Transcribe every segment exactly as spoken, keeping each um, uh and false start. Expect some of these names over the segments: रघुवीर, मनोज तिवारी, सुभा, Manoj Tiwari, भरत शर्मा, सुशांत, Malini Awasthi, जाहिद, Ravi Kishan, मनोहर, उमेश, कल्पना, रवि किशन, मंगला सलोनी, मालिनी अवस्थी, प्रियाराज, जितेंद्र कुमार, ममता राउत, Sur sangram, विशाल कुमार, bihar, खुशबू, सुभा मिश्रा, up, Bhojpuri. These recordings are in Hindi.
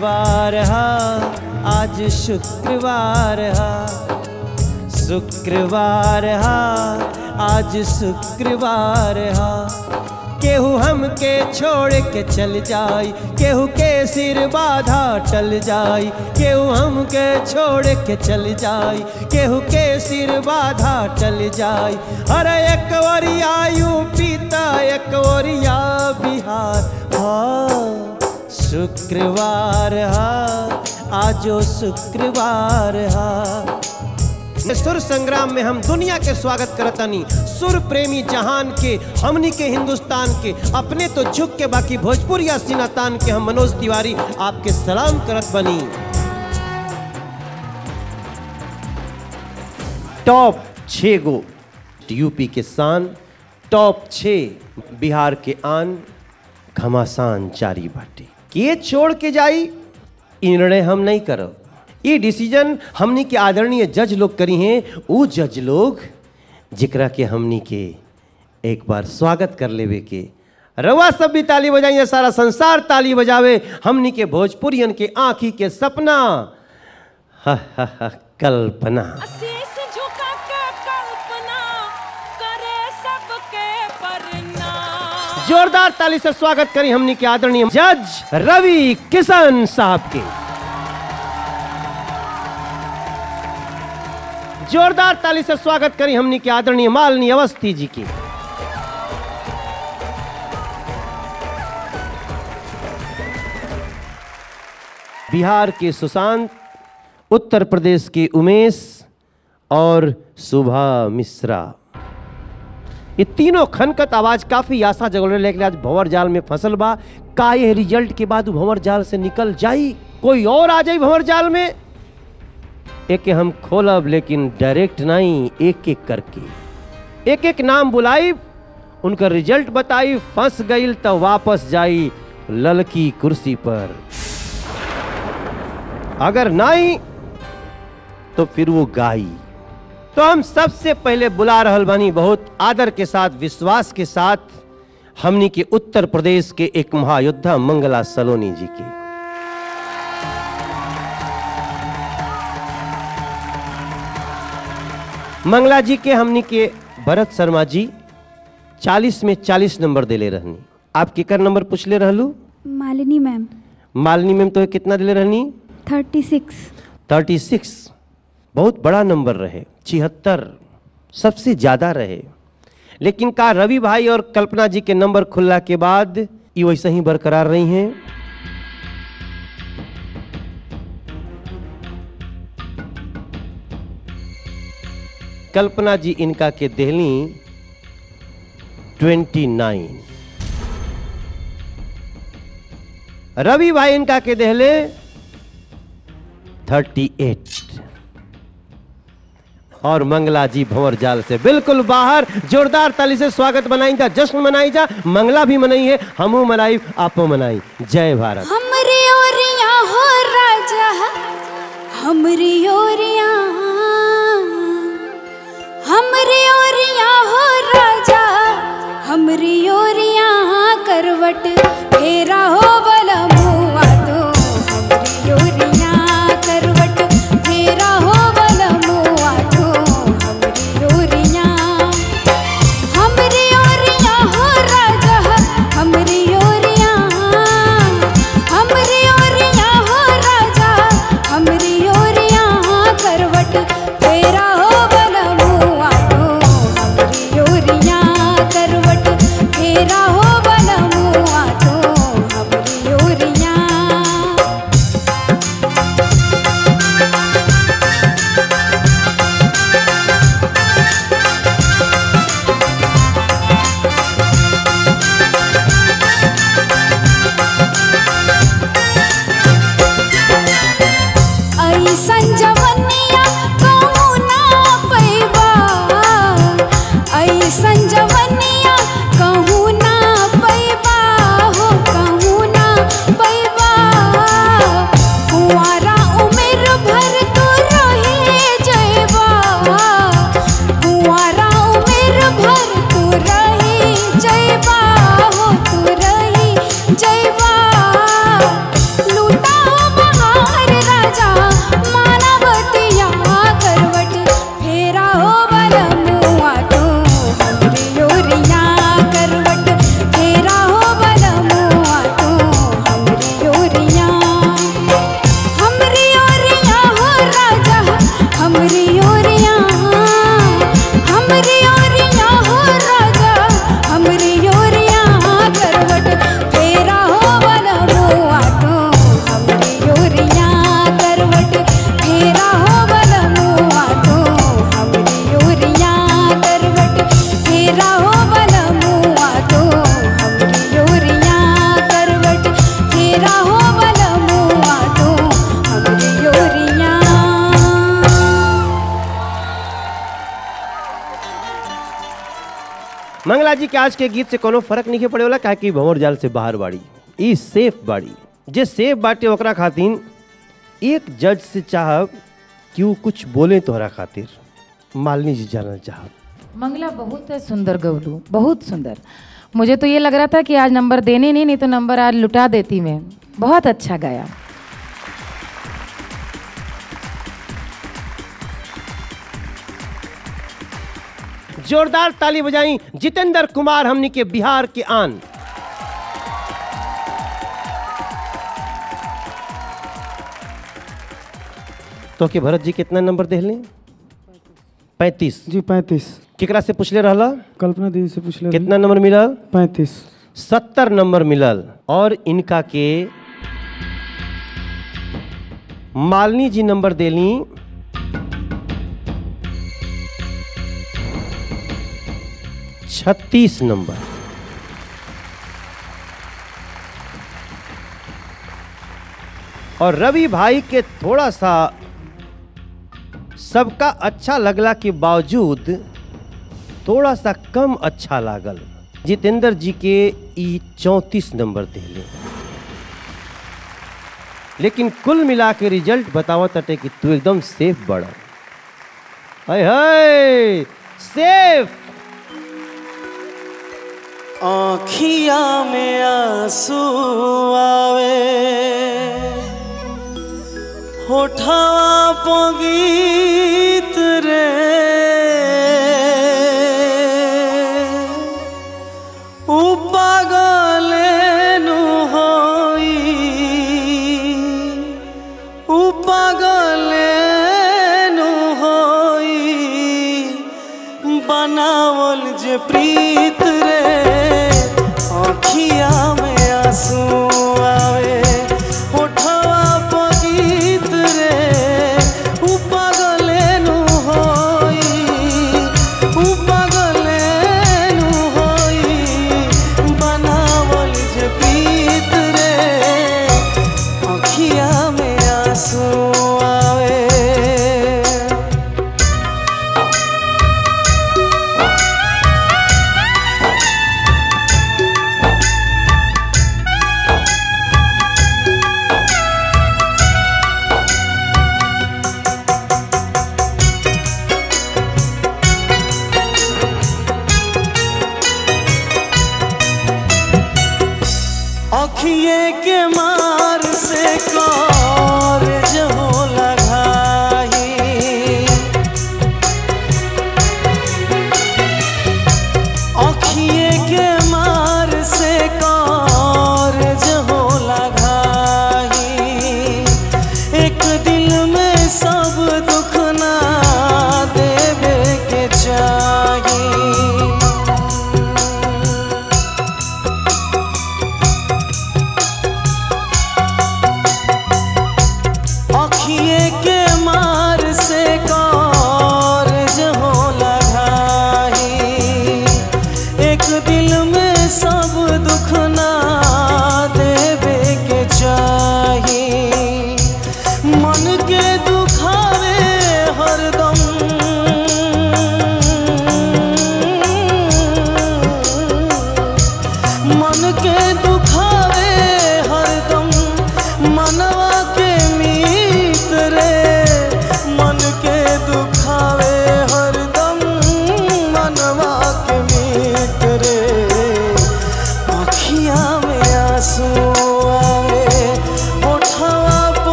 वार हा, आज शुक्रवार हा, शुक्रवार हा, आज शुक्रवार हा। केहू हमके छोड़ के चल जाई, केहू के सिर बाधा टल जाई, केहू हमके छोड़ के चल जाई, केहू के सिर बाधा टल जाई। अरे एक ओरिया यूपीता, एक ओरिया बिहार हा, शुक्रवार हा, आजो शुक्रवार हा। सुर संग्राम में हम दुनिया के स्वागत करतानी, सुर प्रेमी जहान के, हमनी के हिंदुस्तान के, अपने तो झुक के बाकी भोजपुरी या सिनातान के। हम मनोज तिवारी आपके सलाम करत बनी। टॉप छः गो यूपी के शान, टॉप छः बिहार के आन, घमासान चारी बाटे। के छोड़ के जाई निर्णय हम नहीं करब, ये डिसीजन हमनी के आदरणीय जज लोग करी हैं। वो जज लोग जिकरा के हमनी के एक बार स्वागत कर लेवे के, रवा सब भी ताली बजाइए, सारा संसार ताली बजावे, हमनी के भोजपुरियन के आँखी के सपना हा हा हा कल्पना। जोरदार ताली से स्वागत करी हमनी के आदरणीय जज रवि किशन साहब के। जोरदार ताली से स्वागत करी हमनी के आदरणीय मालिनी अवस्थी जी की। बिहार के सुशांत, उत्तर प्रदेश के उमेश और सुभा मिश्रा, ये तीनों खनकत आवाज काफी आशा जगोले, लेकिन आज भंवर जाल में फसल बा। का यह रिजल्ट के बाद भंवर जाल से निकल जाई, कोई और आ जाई भंवर जाल में? एक हम खोलब लेकिन डायरेक्ट नहीं, एक एक करके एक एक नाम बुलाई, उनका रिजल्ट बताई। फंस गई तो वापस जाई ललकी कुर्सी पर, अगर नहीं तो फिर वो गाई। तो हम सबसे पहले बुला रहल बनी बहुत आदर के साथ, विश्वास के साथ, हमनी के उत्तर प्रदेश के एक महायोद्धा मंगला सलोनी जी की। मंगला जी के हमनी के भरत शर्मा जी चालीस में चालीस नंबर दिले रहनी। आप केकर नंबर पूछ ले रहलू? मालिनी मैम। मालिनी मैम तो कितना दिले रहनी? छत्तीस। छत्तीस बहुत बड़ा नंबर रहे, छिहत्तर सबसे ज़्यादा रहे। लेकिन का रवि भाई और कल्पना जी के नंबर खुलला के बाद ये वैसे ही बरकरार रही हैं। कल्पना जी इनका के देहली उनतीस, रवि भाई इनका के देहले अड़तीस, और मंगला जी भंवर जाल से बिल्कुल बाहर। जोरदार ताली से स्वागत मनाई जा, जश्न मनाई जा। मंगला भी मनाई है, हमू मनाई, आपो मनाई। जय भारत। हमरे ओरिया हो राजा, हमरे ओरिया, हमरे ओरिया हो राजा, हमरे ओरिया करवट फेरा हो बला मुआ तो, हमरे ओरिया करवट फेरा हो बला मुआ तो, हमरे ओरिया, हमरे ओरिया हो राजा, हमरे ओरिया, हमरे ओरिया हो राजा, हमरे ओरिया करवट फेरा हो बला मुआ तो, हमरे ओरिया करवट फेरा हो बला मुआ तो, हमरे मंगला जी के आज के गीत से कोनो फर्क नहीं पड़ेला का कि भंवर जाल से बाहर बाड़ी, ई सेफ बाड़ी। जे सेफ बाटे ओकरा खातिर एक जज से चाहब कि वो कुछ बोले तोहरा खातिर। मालिनी जी जानना चाहब। मंगला बहुत सुंदर गवलू, बहुत सुंदर। मुझे तो ये लग रहा था कि आज नंबर देने नहीं, नहीं तो नंबर आज लुटा देती मैं। बहुत अच्छा गाया। जोरदार ताली बजाई जितेंद्र कुमार हमनी के बिहार के आन। तो के भरत जी कितना नंबर दे ले? पैंतीस जी पैंतीस। केकरा से पूछले रहला? कल्पना दीदी से पूछले। कितना नंबर मिलल? पैंतीस। सत्तर नंबर मिलल और इनका के मालिनी जी नंबर देली छत्तीस नंबर। और रवि भाई के थोड़ा सा सबका अच्छा लगला के बावजूद थोड़ा सा कम अच्छा लागल। जितेंद्र जी के ई चौंतीस नंबर दिले। लेकिन कुल मिला के रिजल्ट बतावा तटे कि तू एकदम सेफ बड़ा। हाय हाय सेफ। आँखिया में आंसू आवे होठा पोगीत रे उपागलेनु होई उपागलेनु होई बनावल जे प्रीत रे आँखिया में आंसू आवे होठवा पगीत रे उपागलेनु होई उपागलेनु होई बनावल जे प्रीत रे आँखिया में आंसू आवे।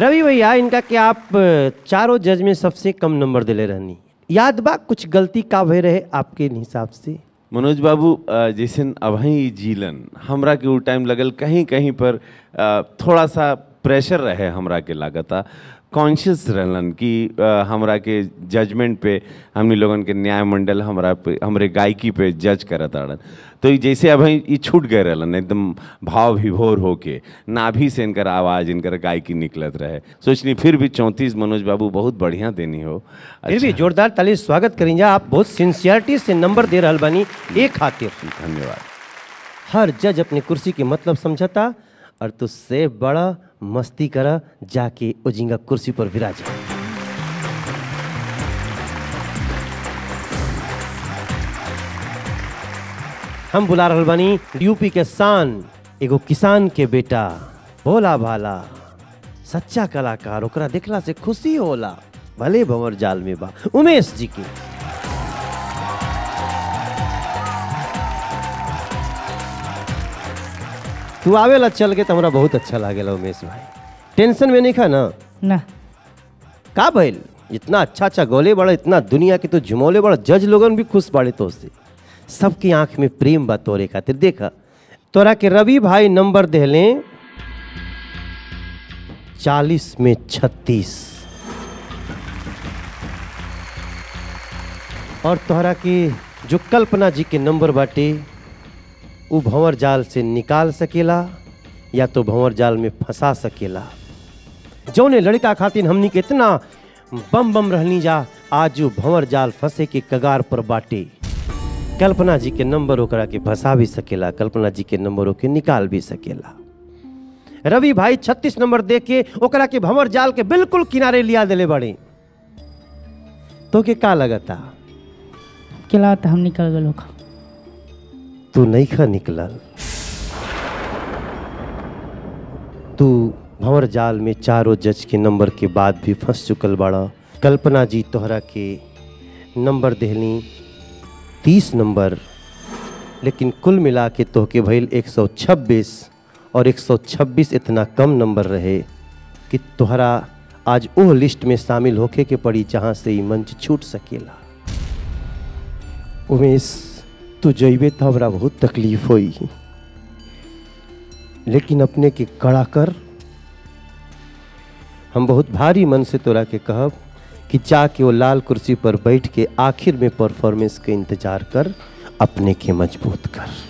रवि भैया, इनका क्या आप चारों जज में सबसे कम नंबर दिले रहनी, याद बा कुछ गलती का भय रहे आपके हिसाब से? मनोज बाबू, जैसे अभी जीलन हमरा के वो टाइम लगल, कहीं कहीं पर थोड़ा सा प्रेशर रहे हमरा के, लागता कॉन्शियस रहलन कि हमरा के जजमेंट पे हमने लोगन के न्याय मंडल हमरा पे, हमरे गायकी पे जज करत रहन। तो जैसे अभी ये छूट गए रहलन एकदम भाव विभोर होके, नाभि से इनकर आवाज़, इनकर गायकी निकलत रहे। सोचनी फिर भी चौंतीस मनोज बाबू बहुत बढ़िया देनी हो। अच्छा। फिर भी जोरदार ताली स्वागत करेंगे, आप बहुत सिंसियरिटी से नंबर दे रहा बानी, ये खातिर धन्यवाद। हर जज अपनी कुर्सी के मतलब समझता और तो से बड़ा मस्ती करा, जाके उजिंगा कुर्सी पर विराजा। हम बुला रहल बानी यूपी के शान, एगो किसान के बेटा, भोला भाला सच्चा कलाकार, ओकरा देखला से खुशी होला भले भंवर जाल में बा, उमेश जी की। तू आवेला चल के तमरा बहुत अच्छा लागेला उमेश भाई, टेंशन में नहीं खा ना ना का भैल, इतना अच्छा अच्छा गोले बड़ा, इतना दुनिया के तो झुमोले बड़ा, जज लोगन भी खुश बाड़े तो से, सबकी आंख में प्रेम बा तोरे खातिर। देखा तोरा के रवि भाई नंबर देहले चालीस में छत्तीस, और तोहरा के जो कल्पना जी के नंबर बाटे वो भंवर जाल से निकाल सकेला या तो भंवर जाल में फंसा सकेला। जौने लड़का खातिर हमनी के इतना बम बम रहनी जा, आज वो भंवर जाल फंसे के कगार पर बाटे। कल्पना जी के नंबर ओकरा के फंसा भी सकेला, कल्पना जी के नंबर ओके निकाल भी सकेला। रवि भाई छत्तीस नंबर दे के ओकरा के भंवर जाल के बिल्कुल किनारे लिया देले बड़े, तो के का लगता केला? तो हम निकल गलो, तू नहीं खा निकलल, तू भंवर जाल में चारों जज के नंबर के बाद भी फंस चुकल बाड़ा। कल्पना जी तोहरा के नंबर देहली तीस नंबर, लेकिन कुल मिला के तोहके भइल एक सौ छब्बीस, और एक सौ छब्बीस इतना कम नंबर रहे कि तोहरा आज वो लिस्ट में शामिल होके के पड़ी जहाँ से ये मंच छूट सकेला। उमेश तू जइबे तो हमरा बहुत तकलीफ हुई, लेकिन अपने के कड़ा कर, हम बहुत भारी मन से तोरा के कहब कि जाके वो लाल कुर्सी पर बैठ के आखिर में परफॉर्मेंस के इंतजार कर, अपने के मजबूत कर।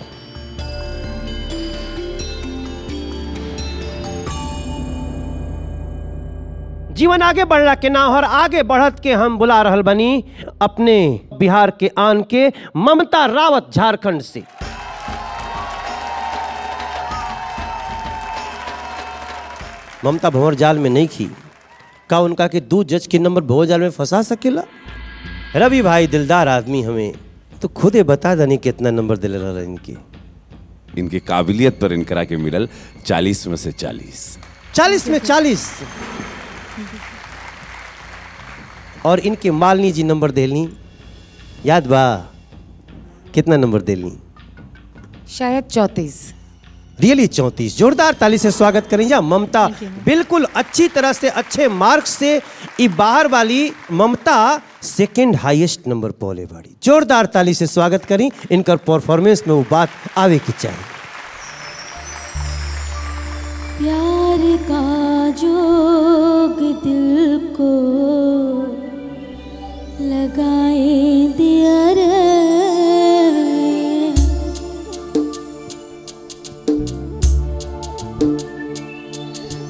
जीवन आगे बढ़ला के नाहर आगे बढ़त के हम बुला रहल बनी अपने बिहार के आन के ममता राउत, झारखंड से। ममता भंवर जाल में नहीं थी का, उनका के दो जज के नंबर भंवर जाल में फंसा सकेला? रवि भाई दिलदार आदमी हमें, तो खुदे बता देनी कितना नंबर दिले रहा इनके। इनकी काबिलियत पर इनकरा के मिलल चालीस में से चालीस, चालीस में चालीस, और इनके मालिनी जी नंबर देली, याद बा कितना नंबर देली? शायद चौंतीस। रियली चौंतीस। जोरदार ताली से स्वागत करेंगे ममता, बिल्कुल अच्छी तरह से अच्छे मार्क्स से इ बाहर वाली ममता सेकंड हाईएस्ट नंबर पौले बाड़ी। जोरदार ताली से स्वागत करी, इनकर परफॉर्मेंस में वो बात आवे की चाहिए। प्यार का जोग दिल को लगाए दिया रे,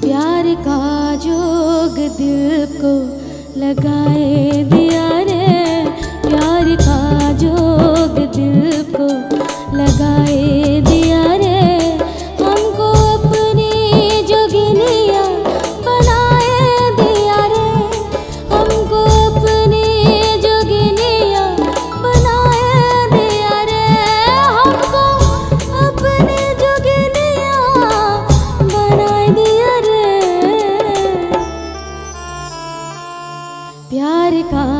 प्यार का जोग दिल को लगाए दिया रे, प्यार का जोग दिल को लगाए दिया रे, प्यार का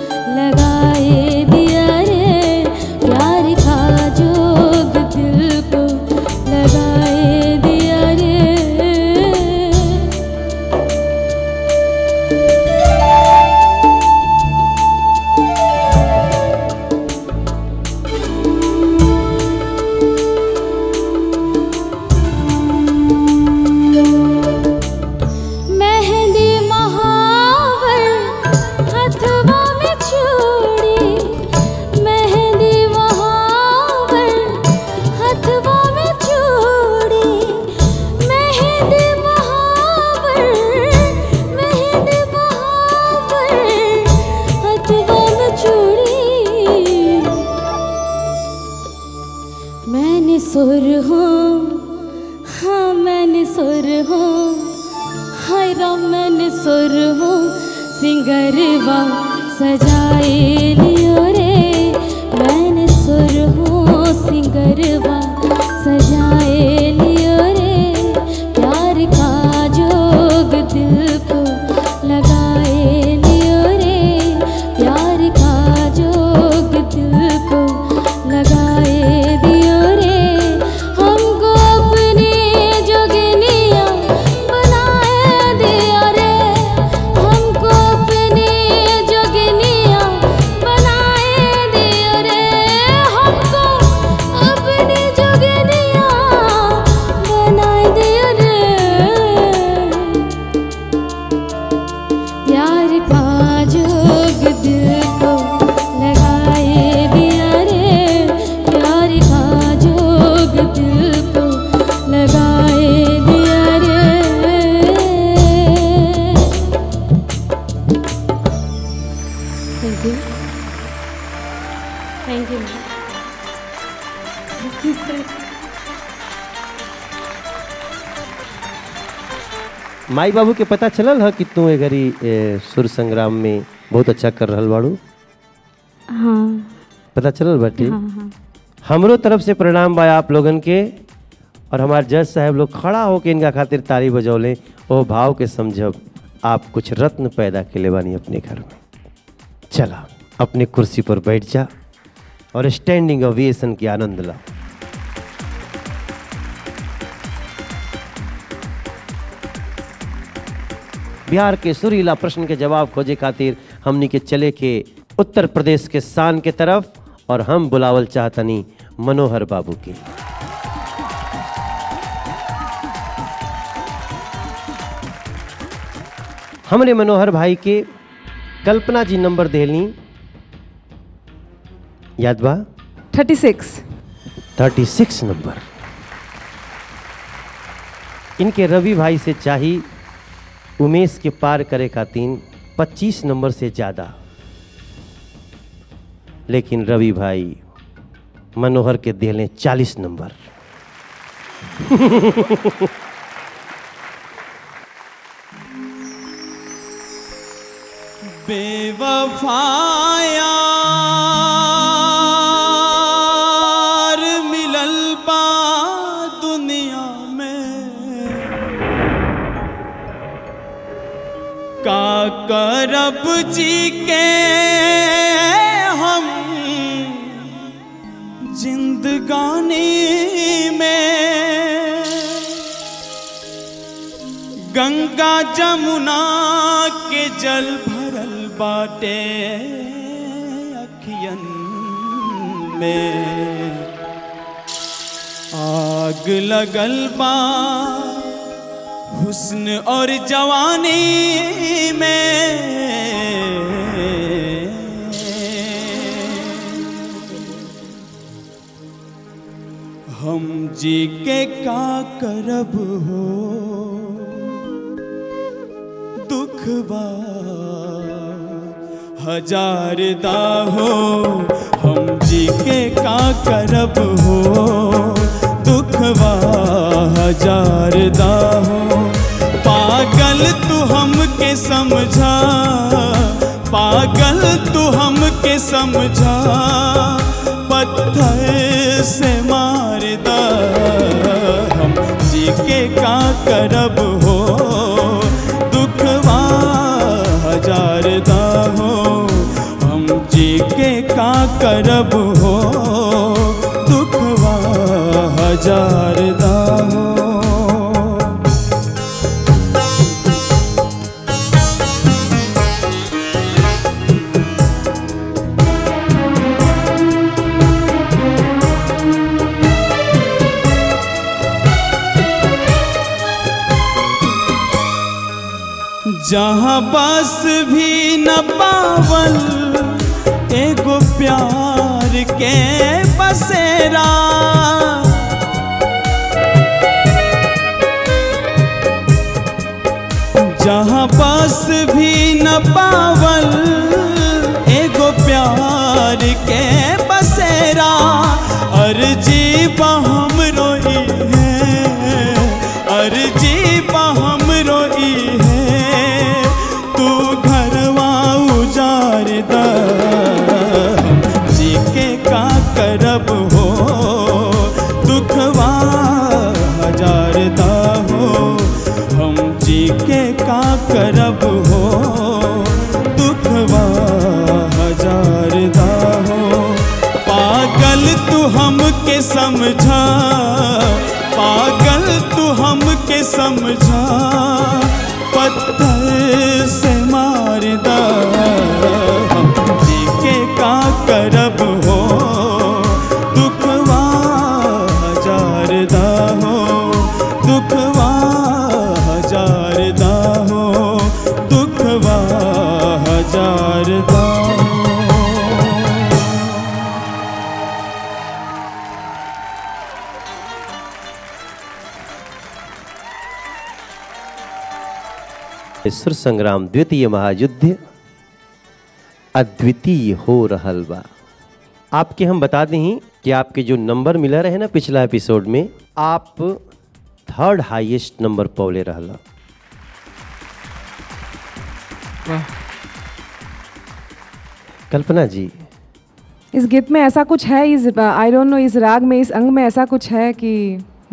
मैंने सुर हूँ, हाँ मैंने सुर हूँ, हाय राम मैंने सुर हूँ, सिंगरवा सजाए लियो रे, मैंने सुर हूँ, सिंगरवा सजाए लियो रे, प्यार का जोग दिल को लगाए माई बाबू के पता चलल है कितनों ए घड़ी सुर संग्राम में बहुत अच्छा कर रहल बाड़ू। हाँ पता चलल बाटी। हाँ, हाँ। हमरो तरफ से प्रणाम बा आप लोगन के और हमारे जज साहब लोग खड़ा होके इनका खातिर ताली बजौले। ओ भाव के समझब आप कुछ रत्न पैदा के ले बानी अपने घर में। चला अपने कुर्सी पर बैठ जा और स्टैंडिंग ओविएशन की आनंद ला। बिहार के सुरीला प्रश्न के जवाब खोजे खातिर हमनी के चले के उत्तर प्रदेश के शान के तरफ और हम बुलावल चाहतनी मनोहर बाबू के। हमने मनोहर भाई के कल्पना जी नंबर देली याद बा छत्तीस छत्तीस नंबर। इनके रवि भाई से चाहिए उमेश के पार करे खातिर पच्चीस नंबर से ज़्यादा, लेकिन रवि भाई मनोहर के देले चालीस नंबर। बेवफाया का करब जी के हम जिंदगानी में, गंगा जमुना के जल भरल बाटे अखियन में, आग लगल बा हुस्न और जवानी में, हम जी के का करब हो दुखवा हजार दा हो, हम जी के का करब हो दुखवा हजार दा हो, पागल तू हमके समझा, पागल तू हमके समझा, पत्थर से मार दा, हम जी के का करब हो दुखवा हजार दा हो, हम जी के का करब हो दुखवा हजार दा हो। जहाँ बस भी न पावल एगो प्यार के बसेरा, जहाँ बस भी न पावल एगो प्यार के बसेरा, अर्जी हमके समझा, पागल तू हमके समझा, पत्थर से मार दा। हम जी के का करब हो, दुखवा हजार दा हो, दुखवा हजार दा हो, दुखवा हजार दा। सुर संग्राम द्वितीय महायुद्ध अद्वितीय हो रहल बा। आपके हम बता दें कि आपके जो नंबर मिला रहे ना पिछला एपिसोड में, आप थर्ड हाईएस्ट नंबर पौले रहला। कल्पना जी, इस गीत में ऐसा कुछ है, इस आई डोंट नो, इस राग में, इस अंग में ऐसा कुछ है कि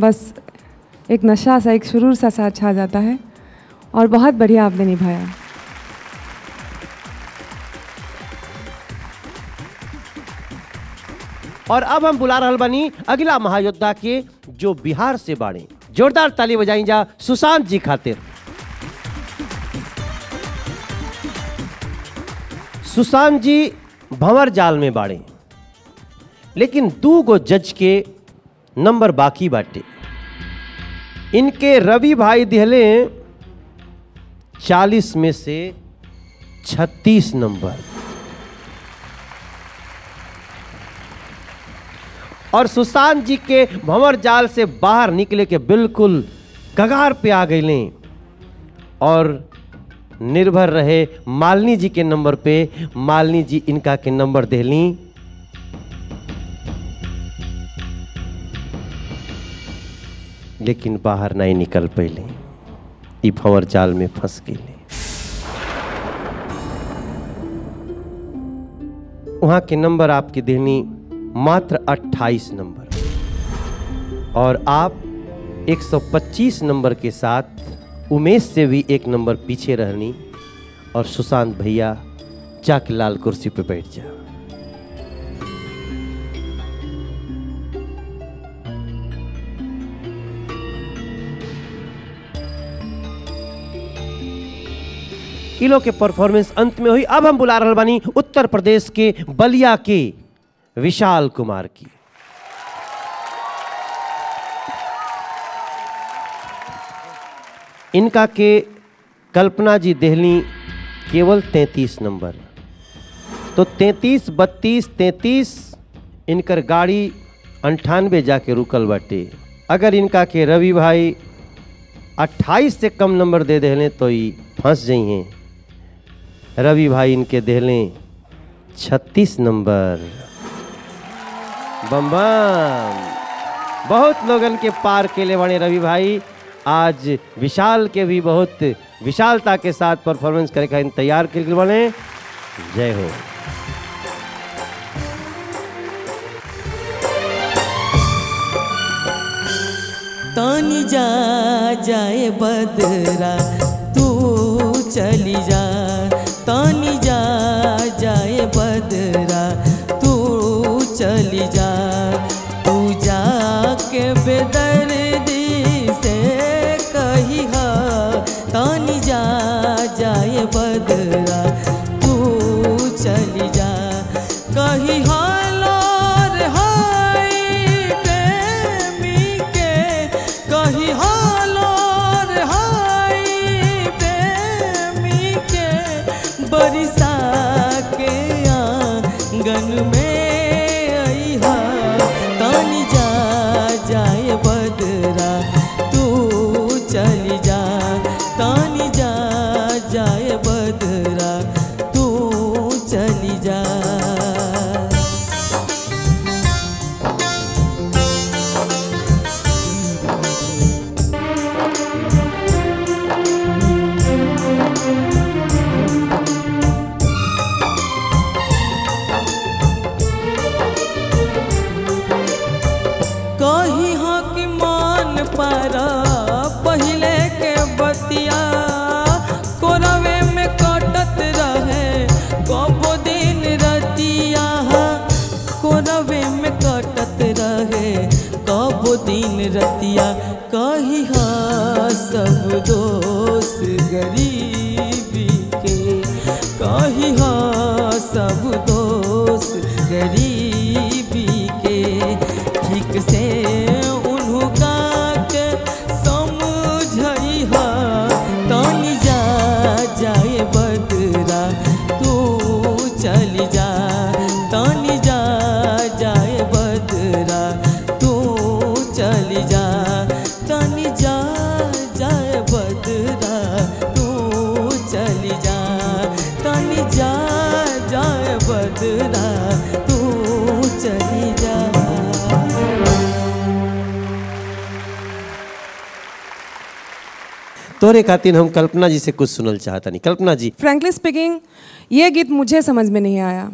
बस एक नशा सा, एक सुरूर सा साथ छा जाता है और बहुत बढ़िया आपने निभाया। और अब हम बुला रहल बनी अगला महायोद्धा के जो बिहार से बाड़े। जोरदार ताली बजाई जा सुशांत जी खातिर। सुशांत जी भंवर जाल में बाड़े, लेकिन दू गो जज के नंबर बाकी बाटे। इनके रवि भाई दिहले चालीस में से छत्तीस नंबर, और सुशांत जी के भंवर जाल से बाहर निकले के बिल्कुल कगार पे आ गए लें और निर्भर रहे मालिनी जी के नंबर पे। मालिनी जी इनका के नंबर दे ली लेकिन बाहर नहीं निकल पैले, भंवर जाल में फंस गए। वहां के नंबर आपकी देनी मात्र अट्ठाईस नंबर, और आप एक सौ पच्चीस नंबर के साथ उमेश से भी एक नंबर पीछे रहनी। और सुशांत भैया चाक लाल कुर्सी पर बैठ जा। इलो के परफॉर्मेंस अंत में हुई। अब हम बुला रहल बानी उत्तर प्रदेश के बलिया के विशाल कुमार की। इनका के कल्पना जी देहली केवल तैंतीस नंबर, तो तैंतीस बत्तीस तैंतीस इनकर गाड़ी अंठानवे जाके रुकल बाटे। अगर इनका के रवि भाई अट्ठाईस से कम नंबर दे देहले तो ये फंस जाई हैं। रवि भाई इनके देहलें छत्तीस नंबर। बम बम, बहुत लोगन के पार के लिए बने रवि भाई। आज विशाल के भी बहुत विशालता के साथ परफॉर्मेंस करने का तैयार के लिए बने। जय हो। तानी जा जाए बदरा तू चली जा, तानी जा जाए बदरा तू चली जा, तू जा के बेदर्दी से कही हा, तानी जा जाए बदरा तू चली जा, कही हा रवे में कटत रहे कबो दिन रतिया कही हाँ सब दोस्त गरीबी के कही हाँ सब दोस्त गरीबी के ठीक से तोरे खातिर हम कल्पना जी से कुछ सुनल चाहता नहीं। कल्पना जी, फ्रेंकली स्पीकिंग ये गीत मुझे समझ में नहीं आया,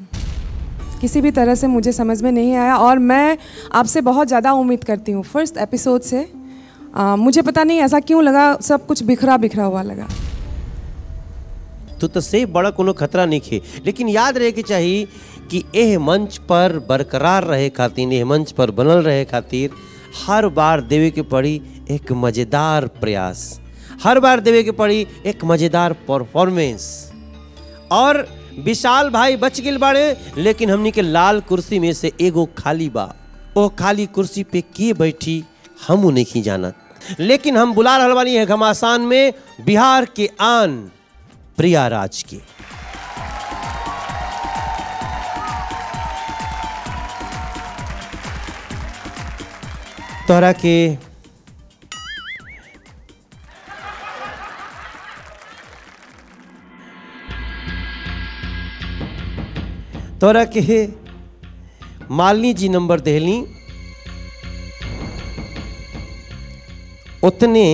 किसी भी तरह से मुझे समझ में नहीं आया और मैं आपसे बहुत ज़्यादा उम्मीद करती हूँ फर्स्ट एपिसोड से। आ, मुझे पता नहीं ऐसा क्यों लगा, सब कुछ बिखरा बिखरा हुआ लगा। तो तो से बड़ा कोनो खतरा नहीं खे, लेकिन याद रहे के चाहिए कि एह मंच पर बरकरार रहे खातिर, एह मंच पर बनल रहे खातिर हर बार देवे के पड़ी एक मज़ेदार प्रयास, हर बार देवे के पड़ी एक मज़ेदार परफॉर्मेंस। और विशाल भाई बच गिल बाड़े, लेकिन हमनी के लाल कुर्सी में से एगो खाली बा, ओ खाली कुर्सी पे के बैठी हम नहीं जानत, लेकिन हम बुला रहल बानी है घमासान में बिहार के आन प्रियाराज के। तोरा के तोरा के मालिनी जी नंबर देहली उतने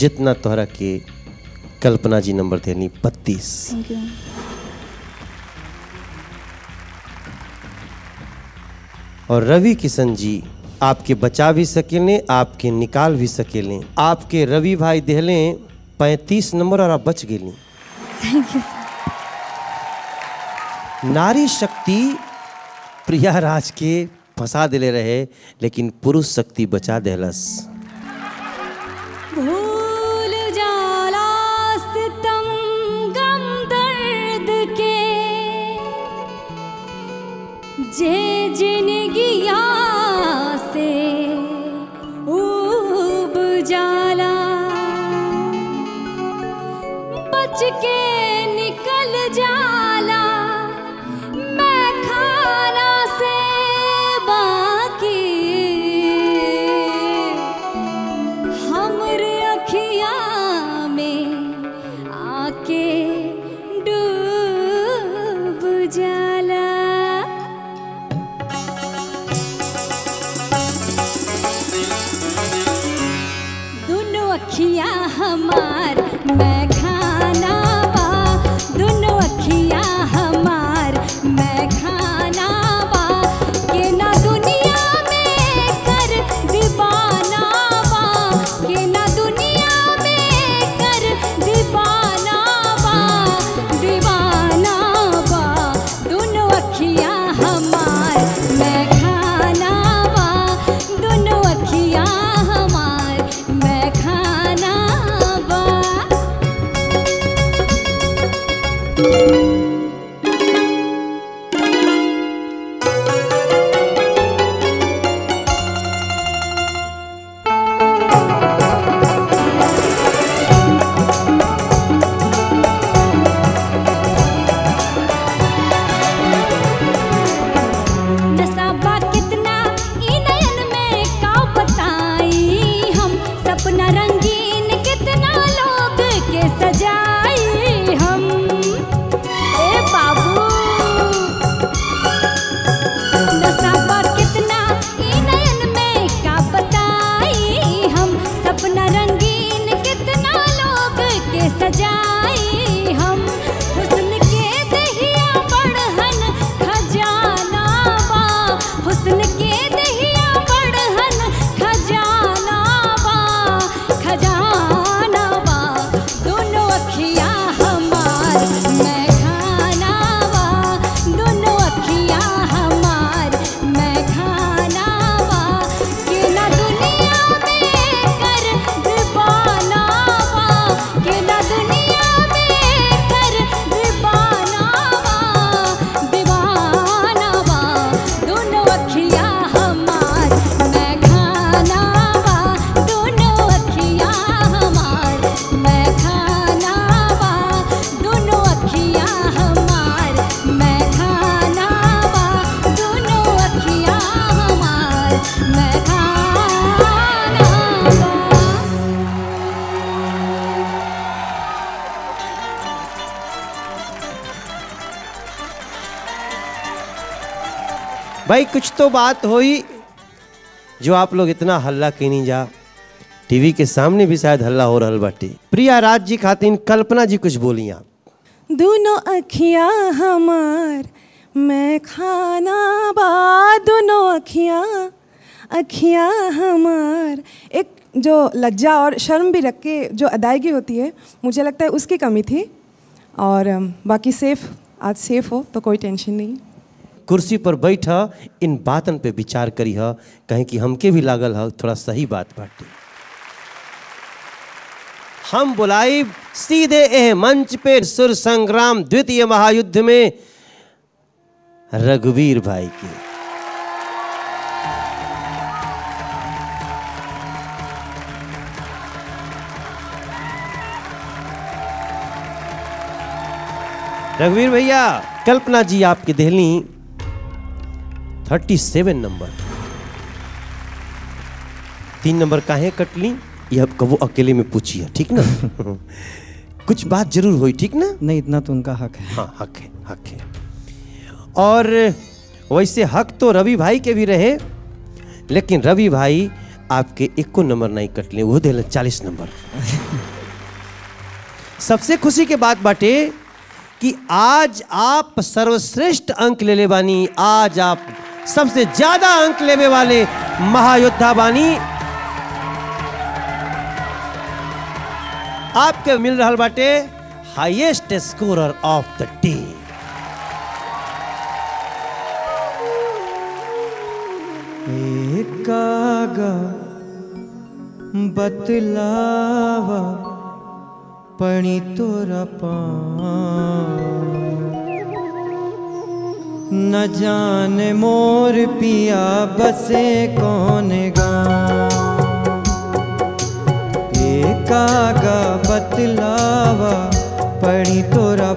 जितना तोरा के कल्पना जी नंबर देहली बत्तीस। और रवि किशन जी आपके बचा भी सकेलें, आपके निकाल भी सकेलें, आपके रवि भाई देहलें पैंतीस नंबर और आप बच गेलें। Thank you. नारी शक्ति प्रियाराज के फंसा दिले रहे, लेकिन पुरुष शक्ति बचा देहलस। भूल जाला सितम गम दर्द के जे जिनगिया से उब जाला बच के निकल जाला हमार मैं खाना बा दोनों अखिया हमार मैं खाना बा के ना दुनिया में कर दीवाना बा के ना दुनिया में कर दीवाना बा दीवाना बा दोनों अखिया हमार मैं खाना बा दोनों अखिया हमार मैं खाना। Bye. भाई कुछ तो बात हुई जो आप लोग इतना हल्ला कहीं जा, टीवी के सामने भी शायद हल्ला हो रहा बाटी। प्रियाराज जी खातिन कल्पना जी कुछ बोली आप। दोनों अखिया हमार मैं खाना बा, दोनों अखिया अखिया हमार, एक जो लज्जा और शर्म भी रख के जो अदायगी होती है, मुझे लगता है उसकी कमी थी। और बाकी सेफ, आज सेफ हो तो कोई टेंशन नहीं। कुर्सी पर बैठा इन बातन पे विचार करी है, कहें कि हमके भी लागल है थोड़ा सही बात बाटी। हम बुलाई सीधे ए मंच पे सुर संग्राम द्वितीय महायुद्ध में रघुवीर भाई की। रघुवीर भैया, कल्पना जी आपकी दहली सैंतीस नंबर, तीन नंबर काहे कट ली ये अब कबो अकेले में पूछिए, ठीक ना। कुछ बात जरूर हुई, ठीक ना। नहीं, इतना तो उनका हक है। हाँ, हक है, हक है। और वैसे हक तो रवि भाई के भी रहे, लेकिन रवि भाई आपके इक्को नंबर नहीं कट लिए, वो दे चालीस नंबर। सबसे खुशी के बात बाटे कि आज आप सर्वश्रेष्ठ अंक ले ले बानी, आज आप सबसे ज्यादा अंक लेने वाले महायोद्धा बानी। आपके मिल रहा बाटे highest scorer of the team. एकागा बतलावा पणी तोरा न जाने मोर पिया बसे कौन गाँव, एकागा बतलावा पणी तोरा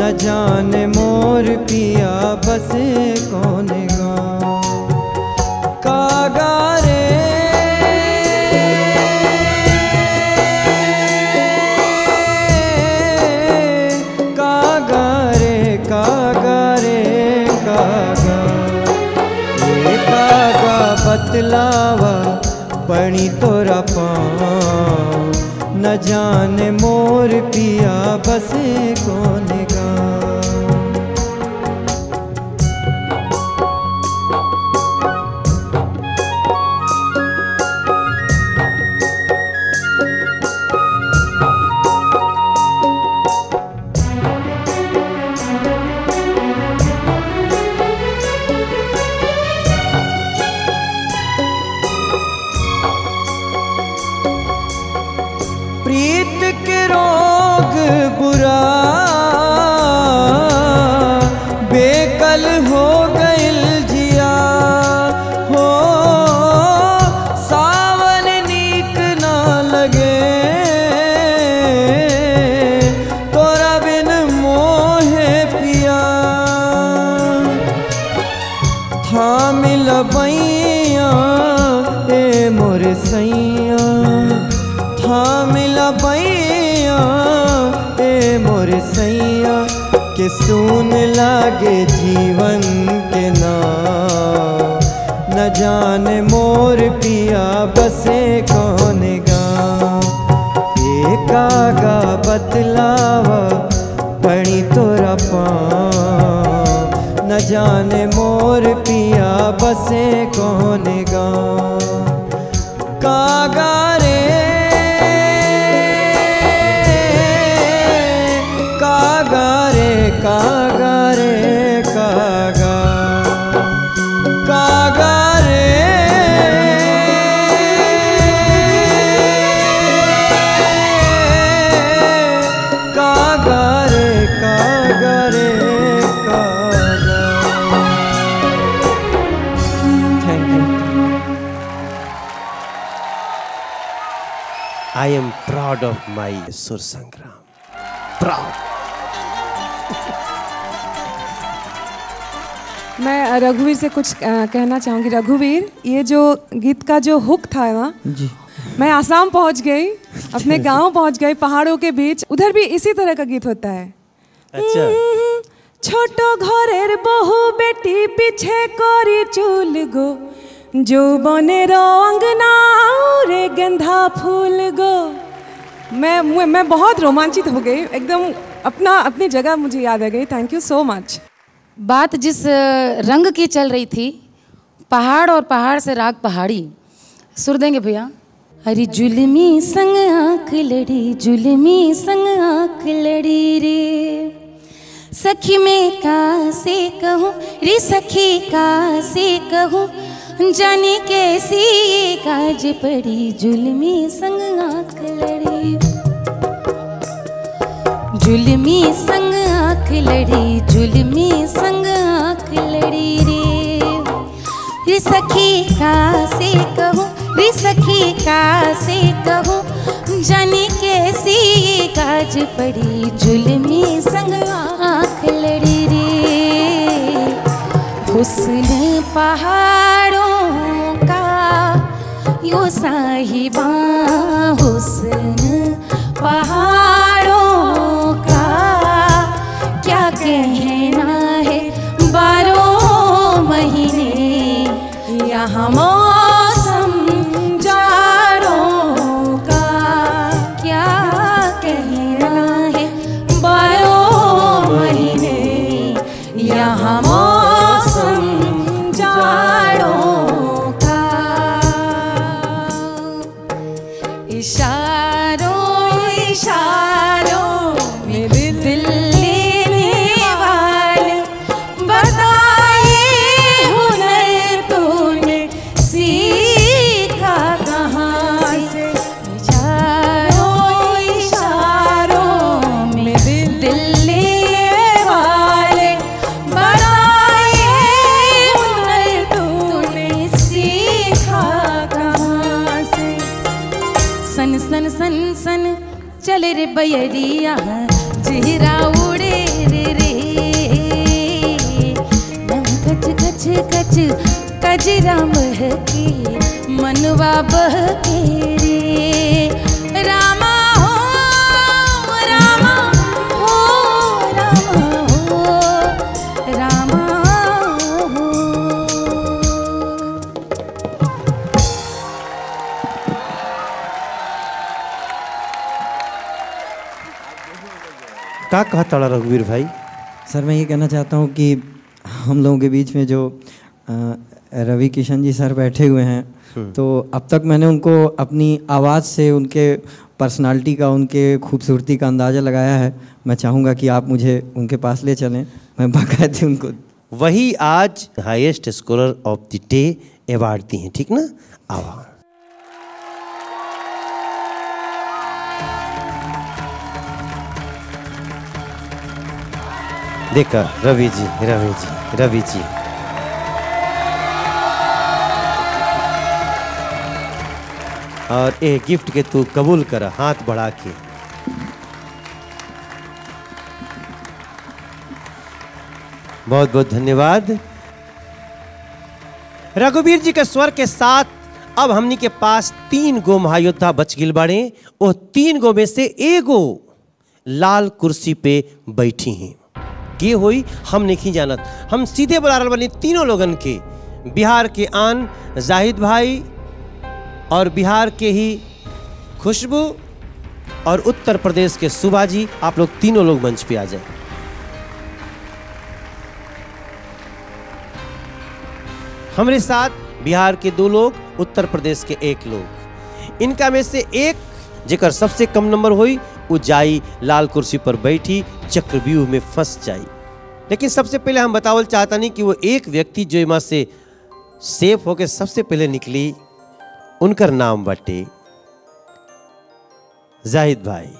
न जाने मोर पिया बसे कौन गाँव, कागा रे बतलावा बणी तोरा पाँव न जाने मोर पिया बसे कौन गाँव। सुन लागे जीवन के नाम न जाने मोर पिया बसे कौन गाँव, एकागा बतलावा पड़ी तोरा पाँव न जाने मोर पिया बसे कौन गाँव, कागा रे कागा रे कागा रे कागा, कागा रे कागा रे कागा रे कागा। Thank you. I am proud of my Sur Sangram, proud. मैं रघुवीर से कुछ कहना चाहूँगी। रघुवीर, ये जो गीत का जो हुक था ना, मैं आसाम पहुँच गई, अपने गांव पहुँच गई, पहाड़ों के बीच, उधर भी इसी तरह का गीत होता है। अच्छा। छोट घरेर बहु बेटी पीछे करी चुल गो जौबनेर अंगना रे गंधा फूल गो। मैं मैं बहुत रोमांचित हो गई, एकदम अपना अपनी जगह मुझे याद आ गई। Thank you so much. बात जिस रंग की चल रही थी, पहाड़ और पहाड़ से राग पहाड़ी। सुर देंगे भैया। अरे जुलमी संग आँख लड़ी, जुलमी संग आँख लड़ी रे, सखी में का से कहूँ रे, सखी का से कहूँ, जाने कैसी काज पड़ी, जुलमी संग आँख लड़ी, जुलमी संग आँख लड़ी, जुलमी संग आँख लड़ी रे, रे सखी का से कहूँ रे, सखी का से कहूँ, जाने कैसी काज पड़ी, जुलमी संग आँख लड़ी रे। हुस्न पहाड़ों का यो साहिबा, हुस्न पहाड़ों का क्या कहना है, बारह महीने यहाँ बयरिया जिहरा उड़े रे रे, नम कच कच कच कजरा महके, मनवा बहके रे, रामा हो रामा हो रामा हो रामा हो। क्या कहा था रघुवीर भाई? सर मैं ये कहना चाहता हूँ कि हम लोगों के बीच में जो रवि किशन जी सर बैठे हुए हैं, तो अब तक मैंने उनको अपनी आवाज़ से उनके पर्सनालिटी का, उनके खूबसूरती का अंदाज़ा लगाया है। मैं चाहूँगा कि आप मुझे उनके पास ले चलें, मैं बाकायदे उनको। वही आज highest scorer of the day award दी हैं, ठीक ना? आवाज देखा। रवि जी, रवि जी, रवि जी, और ये गिफ्ट के तू कबूल कर, हाथ बढ़ा के। बहुत बहुत धन्यवाद। रघुवीर जी के स्वर के साथ अब हमनी के पास तीन गो महायोद्धा बच गिल बाड़े, और तीन गो में से एगो लाल कुर्सी पे बैठी हैं। ये हुई हम नहीं जानत, हम सीधे बुला रहा बनी तीनों लोगन के, बिहार के आन जाहिद भाई, और बिहार के ही खुशबू, और उत्तर प्रदेश के सुभा जी। आप लोग तीनों लोग मंच पे आ जाएं। हमारे साथ बिहार के दो लोग, उत्तर प्रदेश के एक लोग। इनका में से एक जेकर सबसे कम नंबर हुई वो जाई लाल कुर्सी पर बैठी, चक्रव्यूह में फंस जाई। लेकिन सबसे पहले हम बतावल चाहता नहीं कि वो एक व्यक्ति जो इमा से सेफ होके सबसे पहले निकली, उनकर नाम बाटे जाहिद भाई।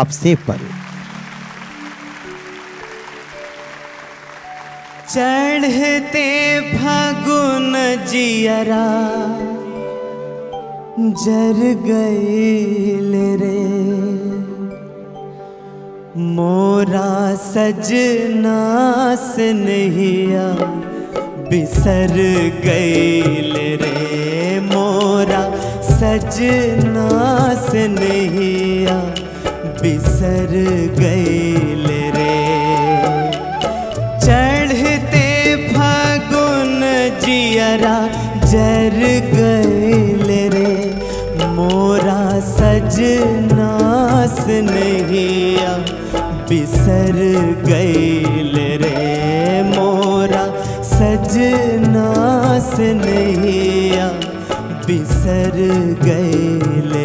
आप सेफ पर चढ़ते फागुन जियरा जर गईल रे, मोरा सजना से नहिया बिसर गईल रे, मोरा सजना से नहिया बिसर गईल रे, जियरा जर गैल रे मोरा सजनास नहिया बिसर गैल रे मोरा सजनास नहिया बिसर गैल रे।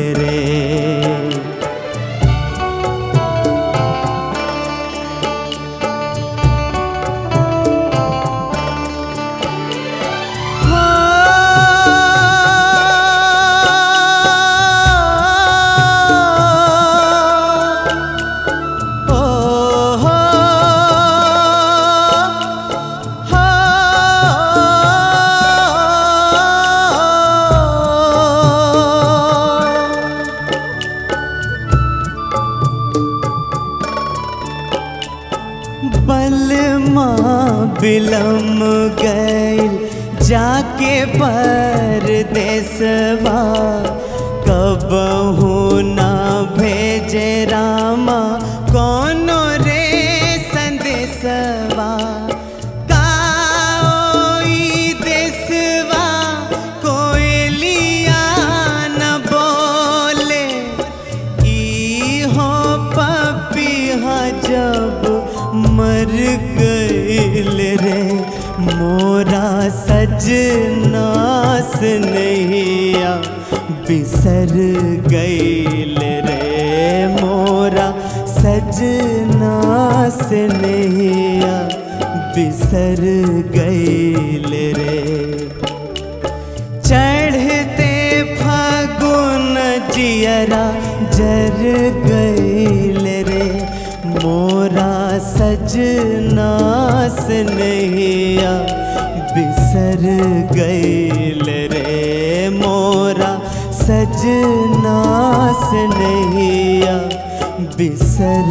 बिलम गैल जाके परदेसवा कब हूँ ना भेजे रामा कोनो रे संदेशवा का ओई देशवा कोई लिया न बोले ई हो पपी हा जब मर गैल रे मोरा सजनास नहिया बिसर गैल रे मोरा सजनास नहिया बिसर गैल रे। चढ़ते फागुन जियरा जर गैल रे मोरा सजनास नहिया बिसर गैल रे मोरा सजनास नहिया बिसर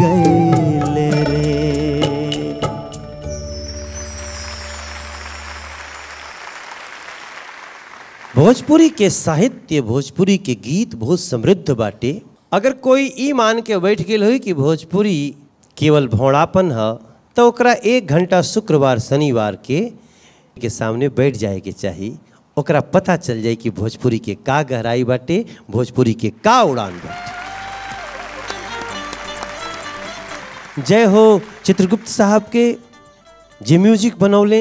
गैल रे। भोजपुरी के साहित्य भोजपुरी के गीत बहुत समृद्ध बाटे। अगर कोई ई मान के बैठ गए हो कि भोजपुरी केवल भौड़ापन है तो ओकरा एक घंटा शुक्रवार शनिवार के के सामने बैठ जाए के चाहिए, ओकरा पता चल जाए कि भोजपुरी के का गहराई बाटे, भोजपुरी के का उड़ान बाटे। जय हो चित्रगुप्त साहब के जे म्यूजिक बनौले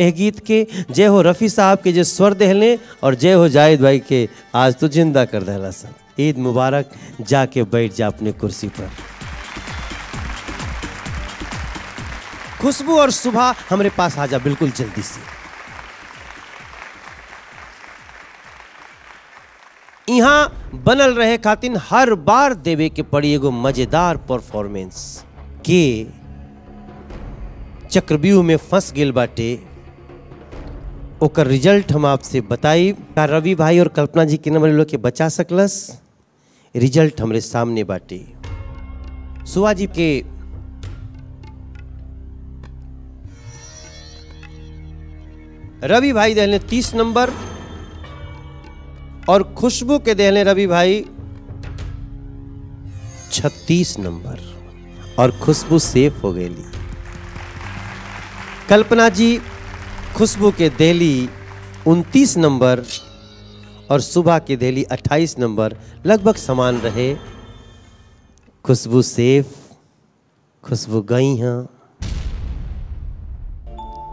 ए गीत के, जय हो रफ़ी साहब के जे स्वर देहले, और जय हो जाहिद भाई के आज तो जिंदा कर देला सन। ईद मुबारक, जाके बैठ जा अपने कुर्सी पर। खुशबू और सुभा हमारे पास आ जा बिल्कुल जल्दी से। यहाँ बनल रहे खातिन हर बार देवे के पड़ी एगो मजेदार परफॉर्मेंस के चक्रव्यूह में फंस गेल बाटे। ओकर रिजल्ट हम आपसे बताई। का रवि भाई और कल्पना जी के नंबर लो के बचा सकलस, रिजल्ट हमारे सामने बाटे। सुभा जी के रवि भाई देहले तीस नंबर और खुशबू के देहले रवि भाई छत्तीस नंबर और खुशबू सेफ हो गई। कल्पना जी खुशबू के देहली उनतीस नंबर और सुभा के देहली अट्ठाईस नंबर, लगभग समान रहे। खुशबू सेफ, खुशबू गई हैं।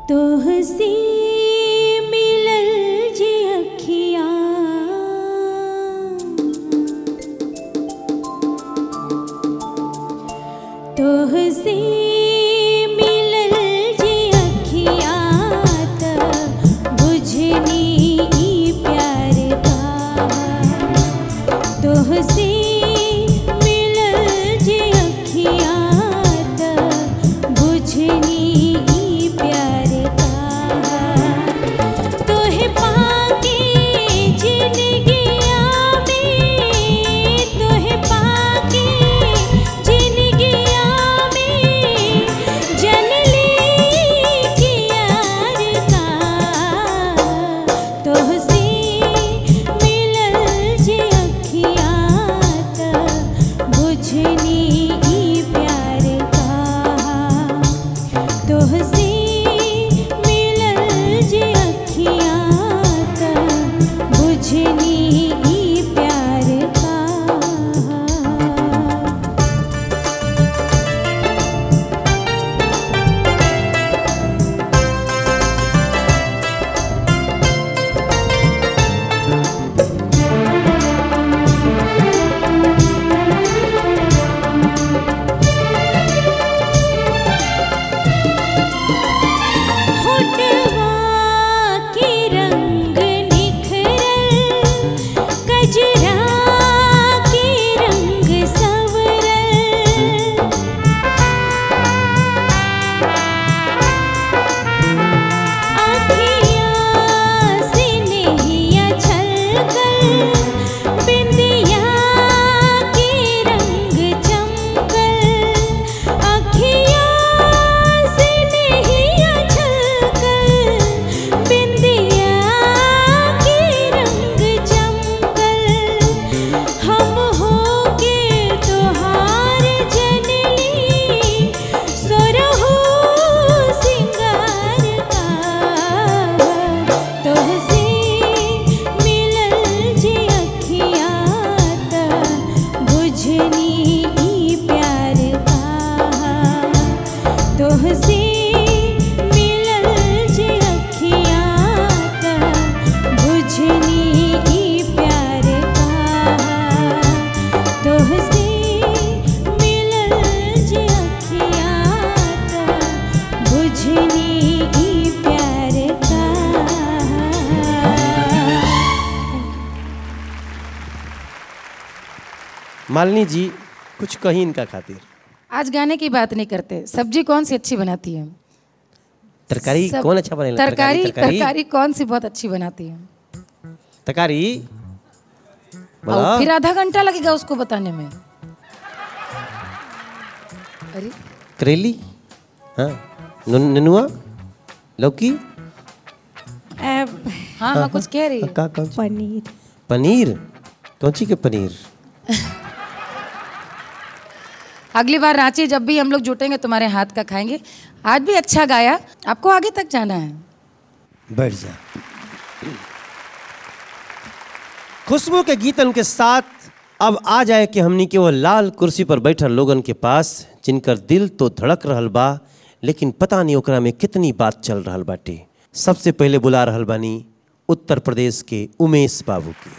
तो तोह से मिलल जे अखिया त बुझनी ई प्यार बा, तोह से मिलल जे अखिया त बुझनी ई प्यार बा। मालिनी जी कुछ कहीं इनका खातिर। आज गाने की बात नहीं करते। सब्जी कौन सी अच्छी बनाती है? तरकारी सब... कौन अच्छा बनाती है? तरकारी, तरकारी तरकारी कौन सी बहुत अच्छी बनाती है? तरकारी। फिर आधा घंटा लगेगा उसको बताने में। अरे करेली, हाँ, ननुआ, लौकी, हाँ हाँ कुछ कह रही है। पनीर। पनीर कौन सी के पनीर? अगली बार रांची जब भी हम लोग जुटेंगे तुम्हारे हाथ का खाएंगे। आज भी अच्छा गाया, आपको आगे तक जाना है। बैठ जा। खुशबू के गीतन के साथ अब आ जाए कि हमनी के वो लाल कुर्सी पर बैठल लोगन के पास, जिनकर दिल तो धड़क रहल बा लेकिन पता नहीं ओकरा में कितनी बात चल रहल बाटे। सबसे पहले बुला रहल बानी उत्तर प्रदेश के उमेश बाबू की।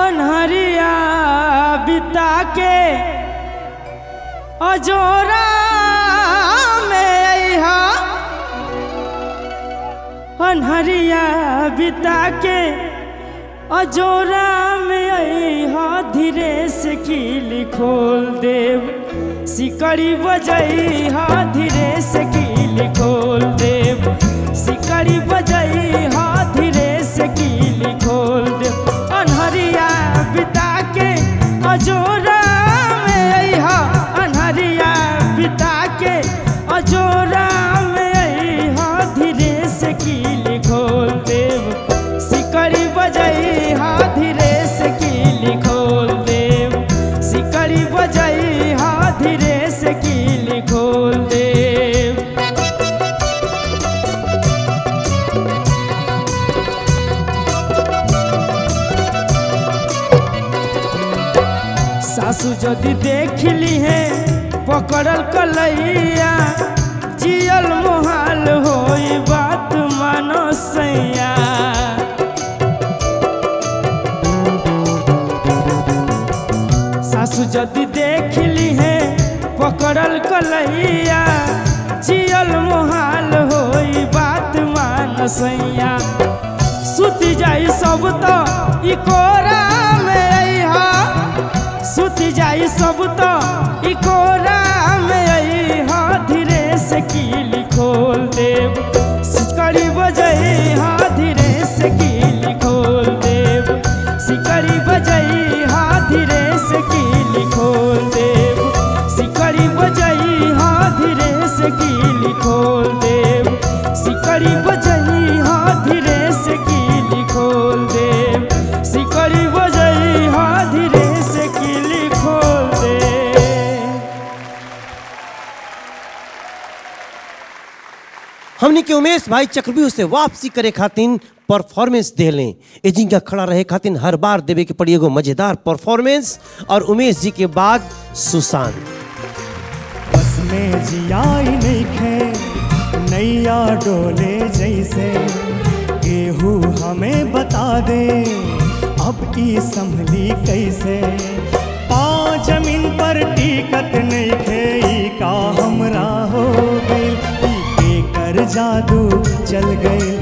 अनहरिया बिता के अजोरा में अहा, अनहरिया बिता के अजोरा में अहा, धीरे से कील खोल देव सिकड़ी बजइहा, धीरे से कील खोल देव सिकड़ी बजइहा, धीरे से कील खोल देव। अनहरिया बिता के अजोरा में अहा, अनहरिया बिता के अजोरा में अहा, धीरे से कील खोल देव सिकड़ी बजइहा, धीरे से कील खोल देव सिकड़ी बजइहा, धीरे से कील खोल देव। सासु जदि देख ली है पकड़ल कलैया, जियल मोहाल होई बात मानो सैया। सासु जदि देख ली है पकड़ल कलैया, जियल मोहाल होई बात मानो सैया। सुति जाई सब तो इकोरा में अहा, सुति जाई सब तो इकोरा में अहा, धीरे से कील खोल देव सिकड़ी बजइहा, धीरे से कील खोल देव सिकड़ी बजइहा, धीरे से कील खोल देव सिकड़ी बजइहा, धीरे से कील खोल देव सिकड़ी बजइहा, धीरे से कील खोल देव सिकड़ी बजइहा, धीरे से कील खोल देव। हमनी के उमेश भाई चक्रव्यूह से वापसी करे खातिन परफॉर्मेंस दे लें। एजिंग का खड़ा रहे खातिन हर बार देवे के पड़ी एगो मजेदार परफॉर्मेंस। और उमेश जी के बाद सुशांत। बस में जिया नहीं खे नैया डोले जैसे, केहू हमें बता दे अब ई संभली कैसे। पाँव जमीन पर टिकत नहीं खे का हमरा हो गई, कर जादू चल गई,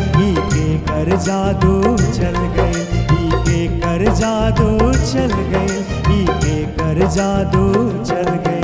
कर जादू चल गई, ईके कर जादू चल गई, ईके कर जादू चल गई।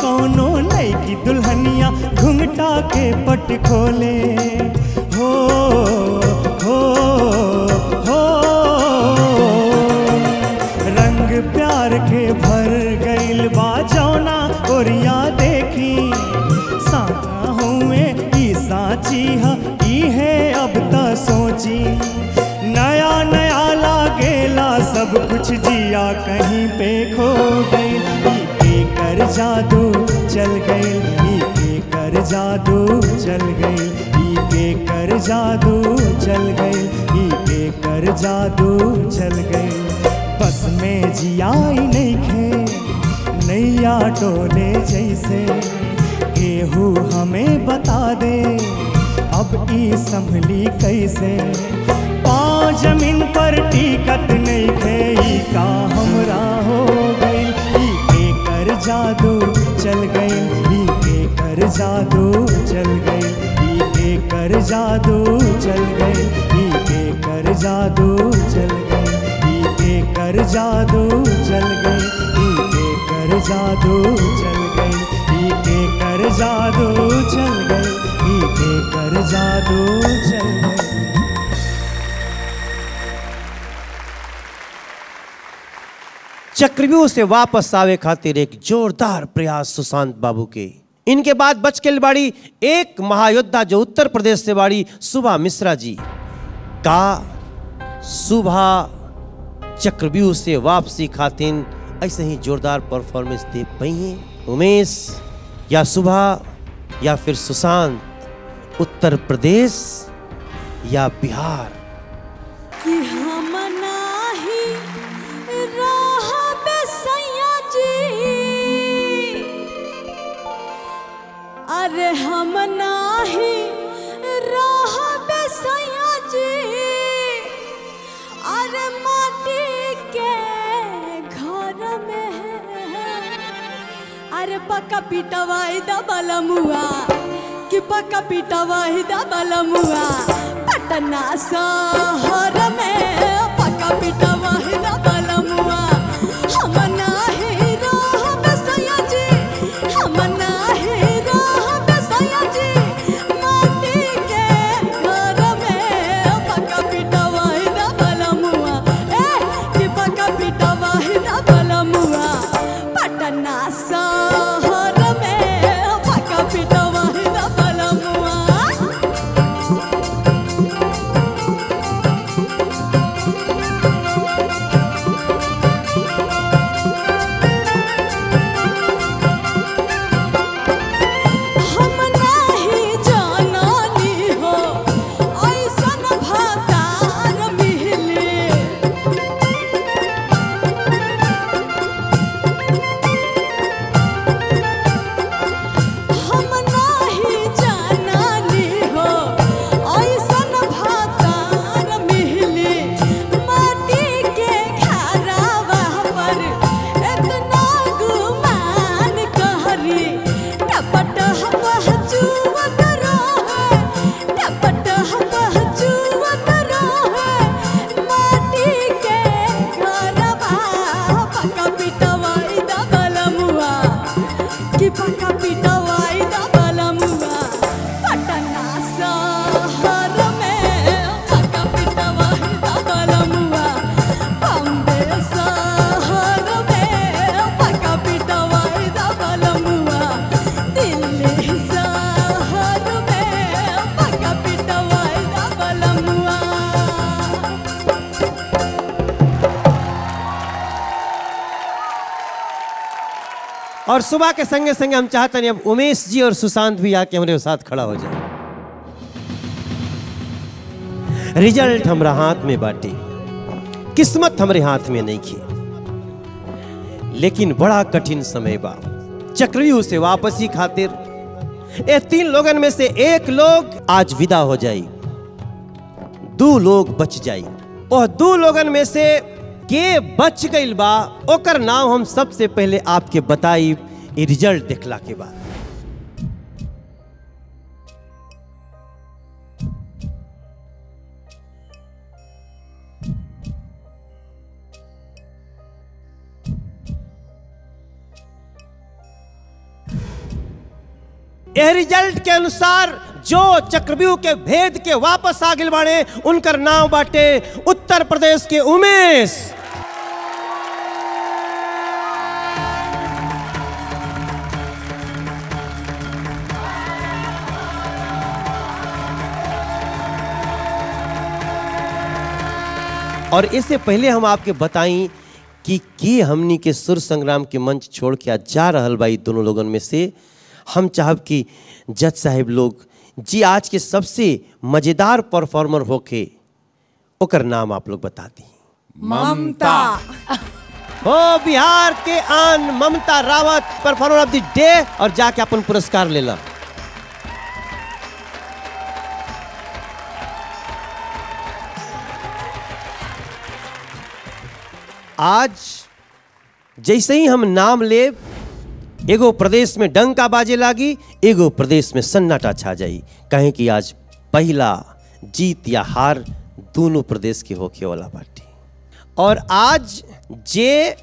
कौनो नई की दुल्हनिया घुंघटा के पट खोले। हो हो हो रंग प्यार के भर गइल बा जौना ओरिया देखी साका हुए ई साची ह ई है अब त सोची। नया नया लागेला सब कुछ जिया कहीं पे खो गई कर जादू चल गई ईके कर जादू चल गई ईके कर जादू चल गई ईके कर जादू चल गई। बस में जियाई नहीं खे नैया टोले जैसे केहू हमें बता दे अब ई संभली कैसे। पाँव जमीन पर टिकत नहीं खे ई का हमरा हो गई जादू चल गई ईके कर जादू चल गई ईके कर जादू चल गई ईके कर जादू चल गई ईके कर जादू चल गई ईके कर जादू चल गई ईके कर जादू चल गई ईके कर जादू चल गई। चक्रव्यूह से वापस आवे खातिर एक जोरदार प्रयास सुशांत बाबू के। इनके बाद बच के बाड़ी एक महायोद्धा जो उत्तर प्रदेश से बाड़ी सुभा मिश्रा जी का। सुभा चक्रव्यूह से वापसी खातिर ऐसे ही जोरदार परफॉर्मेंस दे पाई हैं। उमेश या सुभा या फिर सुशांत उत्तर प्रदेश या बिहार। अरे हम नाही राह बेसैया जी अरे माटी के घर में अरे पक्का पिटवाई दा बलमुआ कि पक्का पिटवाई दा बलमुआ पटना शहर में पक्का पिटवाई दा बलमुआ। हम नाही राह बेसैया जी हम नाही और सुबह के संगे संगे हम चाहते हैं अब उमेश जी और सुशांत भी आके हमारे साथ खड़ा हो जाए। रिजल्ट हमरा हाथ में बाटे किस्मत हमारे हाथ में नहीं थी लेकिन बड़ा कठिन समय बा। चक्रव्यूह से वापसी खातिर ए तीन लोगन में से एक लोग आज विदा हो जाए दो लोग बच जाए और दो लोगन में से के बच गई बा ओकर नाम हम सबसे पहले आपके बताई रिजल्ट देखला के बाद। यह रिजल्ट के अनुसार जो चक्रव्यूह के भेद के वापस आगे बढ़े उनकर नाम बाटे उत्तर प्रदेश के उमेश। और इससे पहले हम आपके बताएं कि की हमनी के सुर संग्राम के मंच छोड़ के आज जा रहल बाई दोनों लोगन में से हम चाहब कि जज साहब लोग जी आज के सबसे मजेदार परफॉर्मर होके ओकर नाम आप लोग बता दी। ममता हो बिहार के आन ममता राउत performer of the day और जाके अपन पुरस्कार लेला। आज जैसे ही हम नाम ले एगो प्रदेश में डंका बाजे लागी एगो प्रदेश में सन्नाटा छा जाई कहें कि आज पहला जीत या हार दोनों प्रदेश के होके वाला बाटी। और आज जे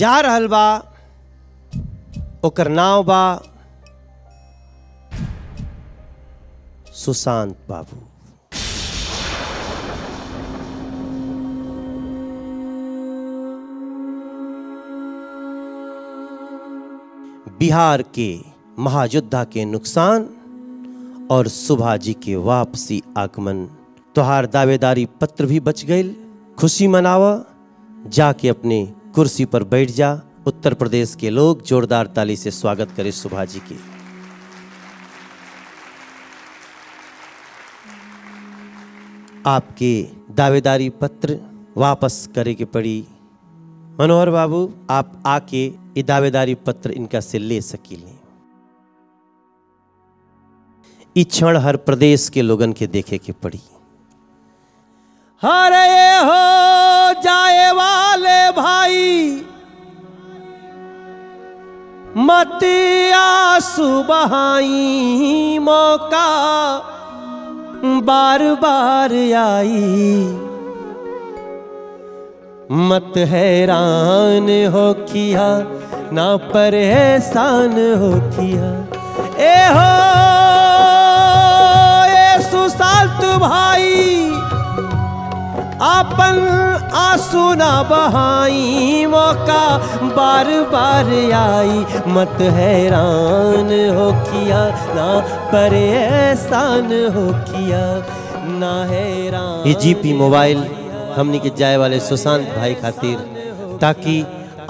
जा रहल बा ओकर नाम बा सुशांत बाबू। बिहार के महायोद्धा के नुकसान और सुभा जी के वापसी आगमन तोहार दावेदारी पत्र भी बच गई। खुशी मनावा जाके अपने कुर्सी पर बैठ जा। उत्तर प्रदेश के लोग जोरदार ताली से स्वागत करें सुभा जी के। आपके दावेदारी पत्र वापस करे के पड़ी। मनोहर बाबू आप आके ये दावेदारी पत्र इनका से ले सकीले। ई क्षण हर प्रदेश के लोगन के देखे के पड़ी। हरे हो जाए वाले भाई मतिया सुबहाई मौका बार बार आई मत हैरान हो किया ना परेशान हो किया ए हो ए सुशांत भाई अपन आंसू ना बहाई मौका बार बार आई मत हैरान हो किया ना परेशान हो किया ना हैरान। ये जीपी मोबाइल हमनी के जाए वाले सुशांत भाई खातिर ताकि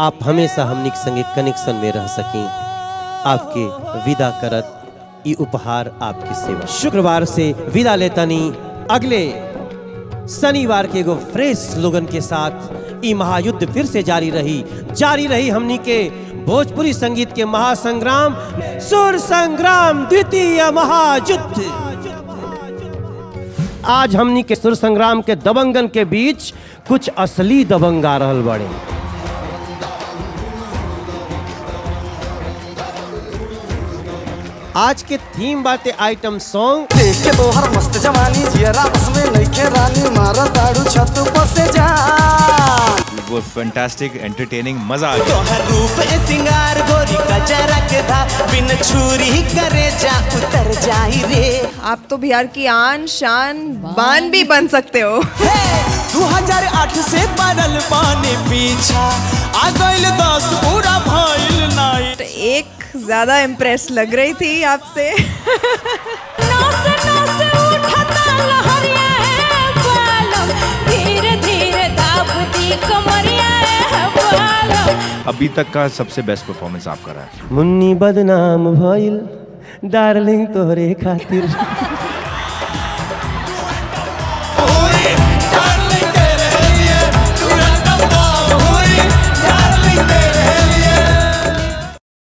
आप हमेशा हमनी के संगे कनेक्शन में रह सकें आपके विदा करत ई उपहार आपकी सेवा। शुक्रवार से विदा लेता नहीं अगले शनिवार के एगो फ्रेश लोगन के साथ ई महायुद्ध फिर से जारी रही जारी रही हमनी के भोजपुरी संगीत के महासंग्राम सुर संग्राम द्वितीय महायुद्ध। आज हमनी के सुर संग्राम के दबंगन के बीच कुछ असली दबंगा रहल बड़े। आज के थीम बाते आइटम सॉन्ग मस्त जवानी वो फैंटास्टिक एंटरटेनिंग मजा आ गया। आप तो बिहार की आन शान बान भी बन सकते हो। दो हज़ार आठ से बनल पानी पीछा आ गइल दस पूरा भइल नहीं तो एक ज्यादा इम्प्रेस लग रही थी आपसे। अभी तक का सबसे बेस्ट परफॉर्मेंस आपका रहा है। मुन्नी बदनाम भइल डार्लिंग तोहरे खातिर।